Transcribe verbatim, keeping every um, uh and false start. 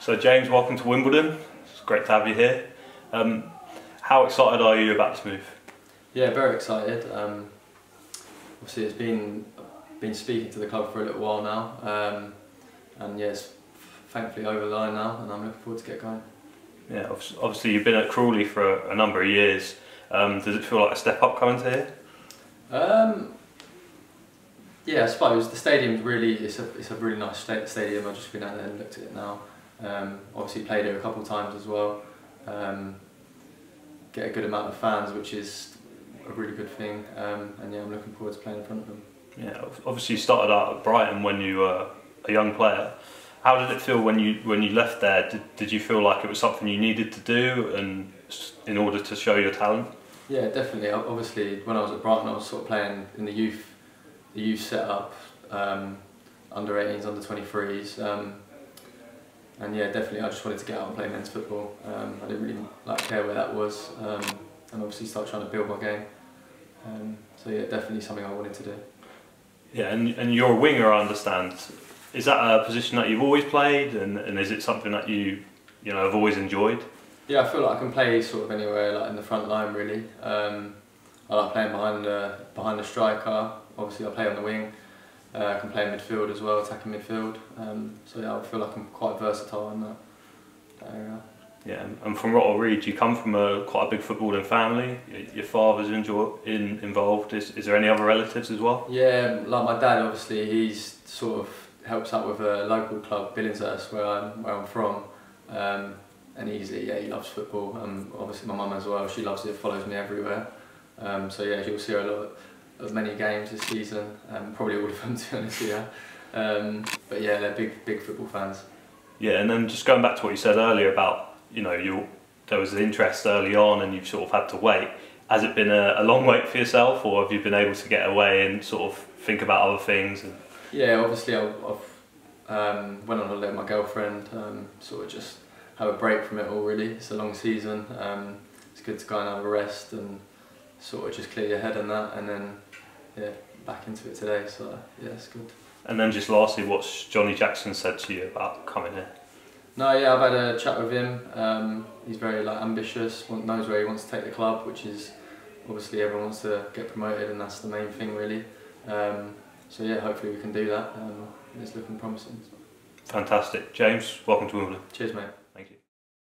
So James, welcome to Wimbledon. It's great to have you here. Um, how excited are you about this move? Yeah, very excited. Um, obviously, it's been been speaking to the club for a little while now, um, and yes, yeah, thankfully over the line now, and I'm looking forward to get going. Yeah, obviously you've been at Crawley for a, a number of years. Um, does it feel like a step up coming to here? Um, yeah, I suppose the stadium's really it's a it's a really nice sta stadium. I've just been out there and looked at it now. Um, obviously played here a couple of times as well. Um, get a good amount of fans, which is a really good thing. Um, and yeah, I'm looking forward to playing in front of them. Yeah, obviously you started out at Brighton when you were a young player. How did it feel when you when you left there? Did, did you feel like it was something you needed to do, and in order to show your talent? Yeah, definitely. Obviously, when I was at Brighton, I was sort of playing in the youth, the youth setup, um, under eighteens, under twenty-threes, um, and yeah, definitely. I just wanted to get out and play men's football. Um, I didn't really like care where that was, um, and obviously start trying to build my game. Um, so yeah, definitely something I wanted to do. Yeah, and and you're a winger, I understand. Is that a position that you've always played, and, and is it something that you, you know, have always enjoyed? Yeah, I feel like I can play sort of anywhere, like in the front line really. Um, I like playing behind the behind the striker. Obviously, I play on the wing. Uh, I can play in midfield as well, attacking midfield. Um, so yeah, I feel like I'm quite versatile in that, that area. Yeah, and from what I read, you come from a quite a big footballing family. Your father's enjoy, in, involved. Is, is there any other relatives as well? Yeah, like my dad. Obviously, he's sort of. Helps out with a local club, Billingshurst, where I'm, where I'm from, um, and he's, yeah, he loves football. Um, obviously my mum as well, she loves it, follows me everywhere. Um, so yeah, you'll see her a lot of many games this season, um, probably all of them to be honest, yeah. Um, but yeah, they're big, big football fans. Yeah, and then just going back to what you said earlier about, you know, you, there was an interest early on and you've sort of had to wait. Has it been a, a long wait for yourself, or have you been able to get away and sort of think about other things? And, yeah, obviously I've, I've um, went on holiday with my girlfriend, um, sort of just have a break from it all really. It's a long season, um, it's good to go and have a rest and sort of just clear your head on that, and then yeah, back into it today, so yeah, it's good. And then just lastly, what's Johnny Jackson said to you about coming here? No, yeah, I've had a chat with him. Um, he's very like ambitious, knows where he wants to take the club, which is obviously everyone wants to get promoted and that's the main thing really. Um, So yeah, hopefully we can do that. Um, it's looking promising. Fantastic. James, welcome to Wimbledon. Cheers, mate.